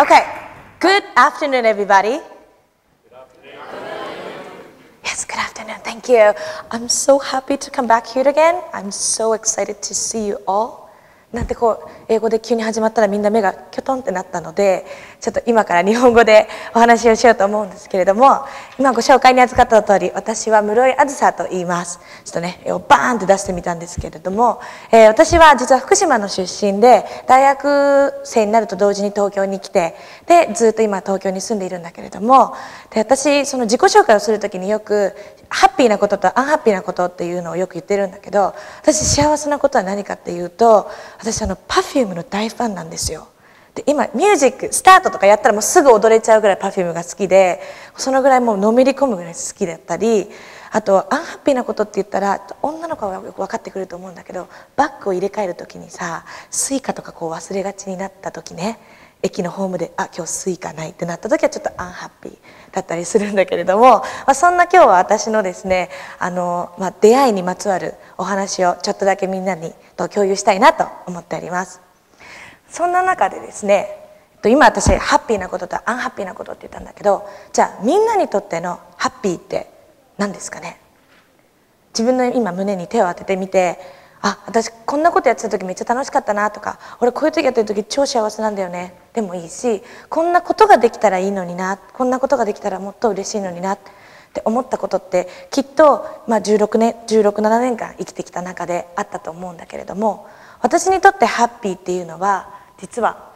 Okay, good afternoon, everybody. Good afternoon. Yes, good afternoon, thank you. I'm so happy to come back here again. I'm so excited to see you all. なんてこう英語で急に始まったらみんな目がキョトンってなったので、ちょっと今から日本語でお話をしようと思うんですけれども、今ご紹介に預かった通り、私は室井あずさと言います。ちょっとね、絵をバーンって出してみたんですけれども、私は実は福島の出身で、大学生になると同時に東京に来て、でずっと今東京に住んでいるんだけれども、で私その自己紹介をする時によくハッピーなこととアンハッピーなことっていうのをよく言ってるんだけど、私幸せなことは何かっていうと、私Perfume の大ファンなんですよ。で今ミュージックスタートとかやったらもうすぐ踊れちゃうぐらい Perfume が好きで、そのぐらいもうのめり込むぐらい好きだったり、あとアンハッピーなことって言ったら女の子はよく分かってくると思うんだけど、バッグを入れ替える時にさ、スイカとかこう忘れがちになった時ね、駅のホームで「あ、今日スイカない」ってなった時はちょっとアンハッピーだったりするんだけれども、そんな今日は私のですね出会いにまつわるお話をちょっとだけみんなにと共有したいなと思っております。そんな中でですね、今私ハッピーなこととアンハッピーなことって言ったんだけど、じゃあみんなにとってのハッピーって何ですかね。自分の今胸に手を当ててみて、あ、私こんなことやってた時めっちゃ楽しかったなとか、俺こういう時やってる時超幸せなんだよねでもいいし、こんなことができたらいいのにな、こんなことができたらもっと嬉しいのになって思ったことってきっと、16、17年間生きてきた中であったと思うんだけれども、私にとってハッピーっていうのは実は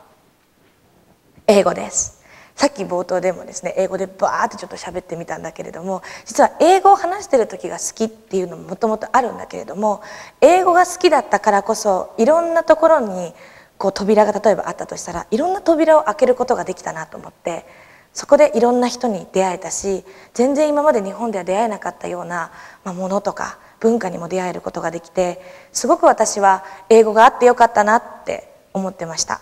英語です。さっき冒頭でもですね、英語でバーってちょっと喋ってみたんだけれども、実は英語を話してる時が好きっていうのももともとあるんだけれども、英語が好きだったからこそいろんなところにこう扉が例えばあったとしたら、いろんな扉を開けることができたなと思って、そこでいろんな人に出会えたし、全然今まで日本では出会えなかったようなものとか文化にも出会えることができて、すごく私は英語があってよかったなって思ってました。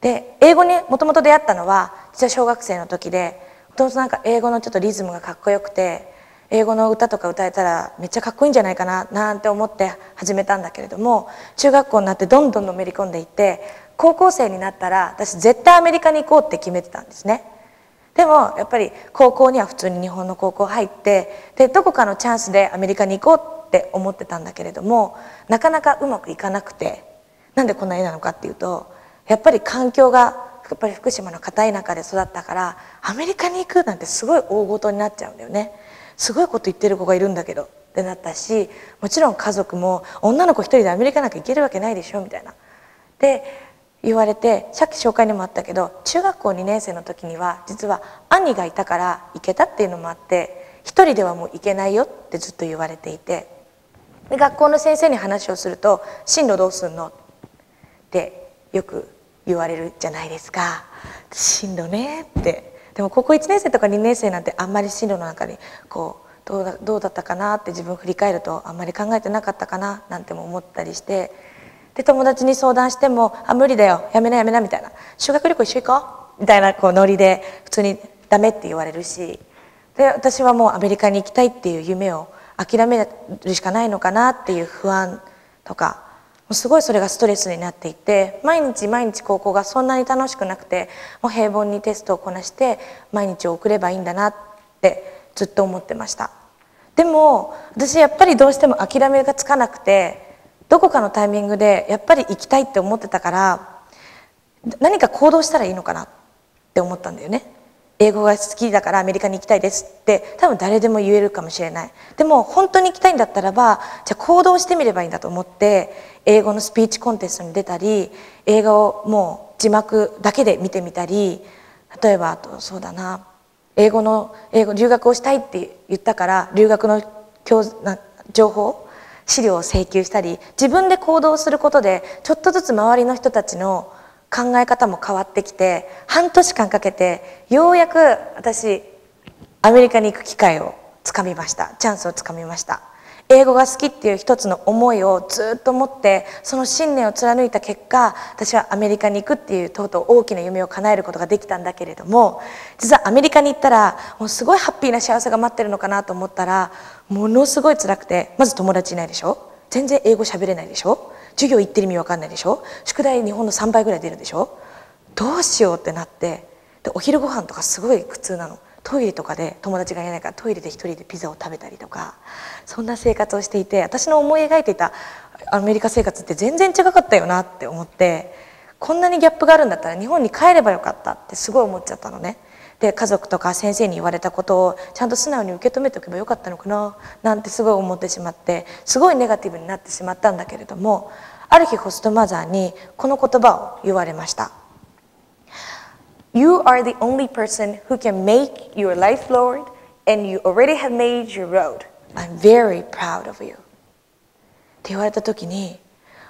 で英語にもともと出会ったのは実は小学生の時で、もともとなんか英語のちょっとリズムがかっこよくて、英語の歌とか歌えたらめっちゃかっこいいんじゃないかななんて思って始めたんだけれども、中学校になってどんどんのめり込んでいって、高校生になったら私絶対アメリカに行こうって決めてたんですね。でもやっぱり高校には普通に日本の高校入って、でどこかのチャンスでアメリカに行こうって思ってたんだけれども、なかなかうまくいかなくて、なんでこんな絵なのかっていうと、やっぱり環境がやっぱり福島の片田舎で育ったから、アメリカに行くなんてすごい大ごとになっちゃうんだよね。すごいこと言ってる子がいるんだけどってなったし、もちろん家族も女の子一人でアメリカなんか行けるわけないでしょみたいなで言われて、さっき紹介にもあったけど中学校2年生の時には実は兄がいたから行けたっていうのもあって、一人ではもう行けないよってずっと言われていて、で学校の先生に話をすると「進路どうすんの?」ってよく言われるじゃないですか。進路ねって、でも高校1年生とか2年生なんてあんまり進路の中にこうどうだったかなって自分振り返るとあんまり考えてなかったかななんても思ったりして、で友達に相談しても「あ無理だよやめなやめな」みたいな「修学旅行一緒行こう」みたいなこうノリで普通に「ダメ」って言われるし、で私はもうアメリカに行きたいっていう夢を諦めるしかないのかなっていう不安とか。すごいそれがストレスになっていて、毎日毎日高校がそんなに楽しくなくて、もう平凡にテストをこなして毎日を送ればいいんだなってずっと思ってました。でも私やっぱりどうしても諦めがつかなくて、どこかのタイミングでやっぱり行きたいって思ってたから、何か行動したらいいのかなって思ったんだよね。英語が好きだからアメリカに行きたいですって多分誰でも言えるかもしれない。でも本当に行きたいんだったらば、じゃあ行動してみればいいんだと思って、英語のスピーチコンテストに出たり、映画をもう字幕だけで見てみたり、例えばあとそうだな、英語留学をしたいって言ったから留学の情報資料を請求したり、自分で行動することでちょっとずつ周りの人たちの考え方も変わってきて、半年間かけてようやく私アメリカに行く機会をつかみました。チャンスをつかみました。英語が好きっていう一つの思いをずっと持って、その信念を貫いた結果、私はアメリカに行くっていうとうとう大きな夢を叶えることができたんだけれども、実はアメリカに行ったらもうすごいハッピーな幸せが待ってるのかなと思ったら、ものすごい辛くて、まず友達いないでしょ、全然英語喋れないでしょ、授業行ってる意味わかんないでしょ、宿題日本の3倍ぐらい出るでしょ、どうしようってなって、でお昼ご飯とかすごい苦痛なの。トイレとかで友達がいないからトイレで一人でピザを食べたりとか、そんな生活をしていて、私の思い描いていたアメリカ生活って全然違かったよなって思って、こんなにギャップがあるんだったら日本に帰ればよかったってすごい思っちゃったのね。で家族とか先生に言われたことをちゃんと素直に受け止めておけばよかったのかななんてすごい思ってしまって、すごいネガティブになってしまったんだけれども、ある日ホストマザーにこの言葉を言われました。You are the only person who can make your life forward, and you already have made your road. I'm very proud of you. って言われた時に、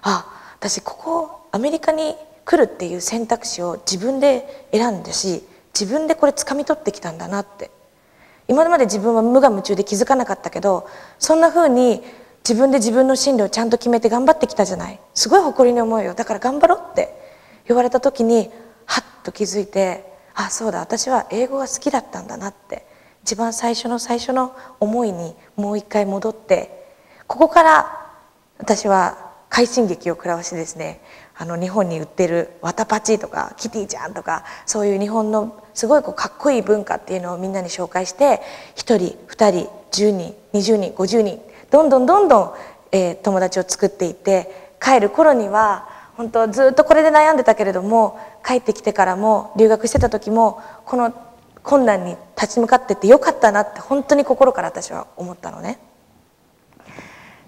あ、私ここアメリカに来るっていう選択肢を自分で選んだし、自分でこれ掴み取ってきたんだなって。今まで自分は無我夢中で気づかなかったけど、そんな風に自分で自分の進路をちゃんと決めて頑張ってきたじゃない、すごい誇りに思うよ、だから頑張ろうって言われた時にハッと気づいて、あ、そうだ、私は英語が好きだったんだなって、一番最初の思いにもう一回戻って、ここから私は快進撃を食らわしてですね、日本に売ってるワタパチとかキティちゃんとか、そういう日本のすごいこうかっこいい文化っていうのをみんなに紹介して、1人2人10人20人50人どんどんどんどん、友達を作っていって、帰る頃には本当ずっとこれで悩んでたけれども、帰ってきてからも留学してた時もこの困難に立ち向かってってよかったなって本当に心から私は思ったのね。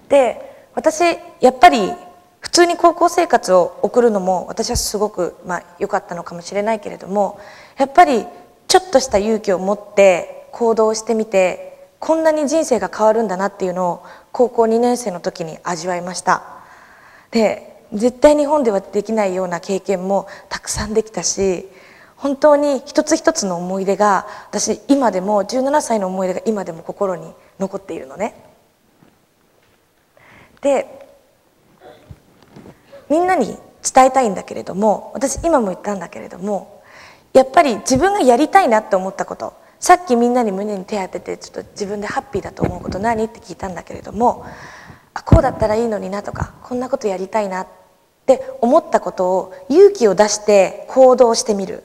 で私やっぱり普通に高校生活を送るのも私はすごく良かったのかもしれないけれども、やっぱりちょっとした勇気を持って行動してみて、こんなに人生が変わるんだなっていうのを高校2年生の時に味わいました。で絶対日本ではできないような経験もたくさんできたし、本当に一つ一つの思い出が私今でも17歳の思い出が今でも心に残っているのね。でみんなに伝えたいんだけれども、私今も言ったんだけれども、やっぱり自分がやりたいなって思ったこと、さっきみんなに胸に手当ててちょっと自分でハッピーだと思うこと何って聞いたんだけれども、あ、こうだったらいいのになとか、こんなことやりたいなって思ったことを勇気を出して行動してみる、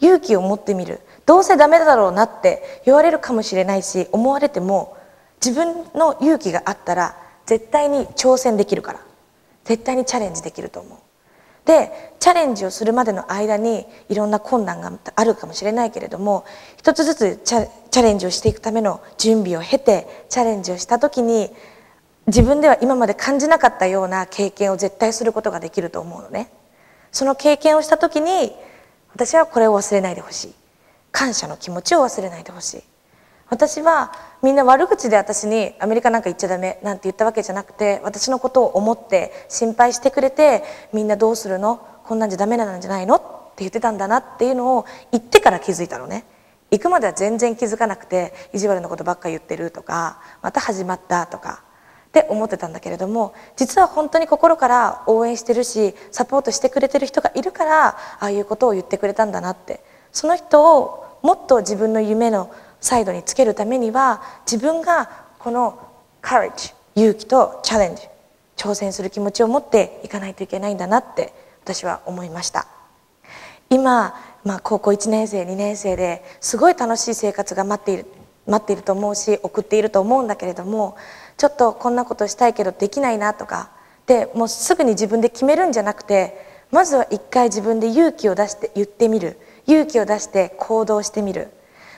勇気を持ってみる。どうせダメだろうなって言われるかもしれないし思われても、自分の勇気があったら絶対に挑戦できるから、絶対にチャレンジできると思う。でチャレンジをするまでの間にいろんな困難があるかもしれないけれども、一つずつチャレンジをしていくための準備を経て、チャレンジをした時に自分では今まで感じなかったような経験を絶対することができると思うのね。その経験をした時に私はこれを忘れないでほしい、感謝の気持ちを忘れないでほしい。私はみんな悪口で私にアメリカなんか行っちゃダメなんて言ったわけじゃなくて、私のことを思って心配してくれて、みんなどうするの、こんなんじゃダメなんじゃないのって言ってたんだなっていうのを言ってから気づいたのね。行くまでは全然気づかなくて、意地悪なことばっか言ってるとか、また始まったとかって思ってたんだけれども、実は本当に心から応援してるしサポートしてくれてる人がいるから、ああいうことを言ってくれたんだなって。その人をもっと自分の夢のサイドにつけるためには、自分がこのカレッジ、勇気とチャレンジ、挑戦する気持ちを持っていかないといけないんだなって私は思いました。今、高校1年生2年生ですごい楽しい生活が待っていると思うし、送っていると思うんだけれども、ちょっとこんなことしたいけどできないなとかで、もうすぐに自分で決めるんじゃなくて、まずは一回自分で勇気を出して言ってみる、勇気を出して行動してみる。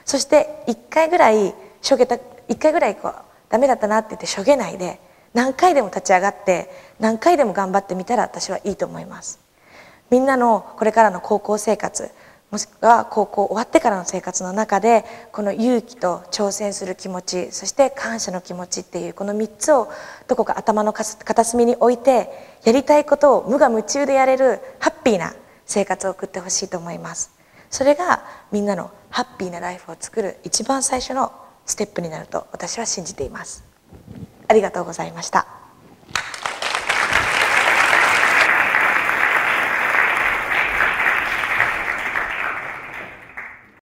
そして1回ぐらいこうダメだったなって言ってしょげないで、何回でも立ち上がって何回でも頑張ってみたら私はいいと思います。みんなのこれからの高校生活、もしくは高校終わってからの生活の中で、この勇気と挑戦する気持ち、そして感謝の気持ちっていうこの3つをどこか頭の片隅に置いて、やりたいことを無我夢中でやれるハッピーな生活を送ってほしいと思います。それがみんなのハッピーなライフを作る一番最初のステップになると私は信じています。ありがとうございました。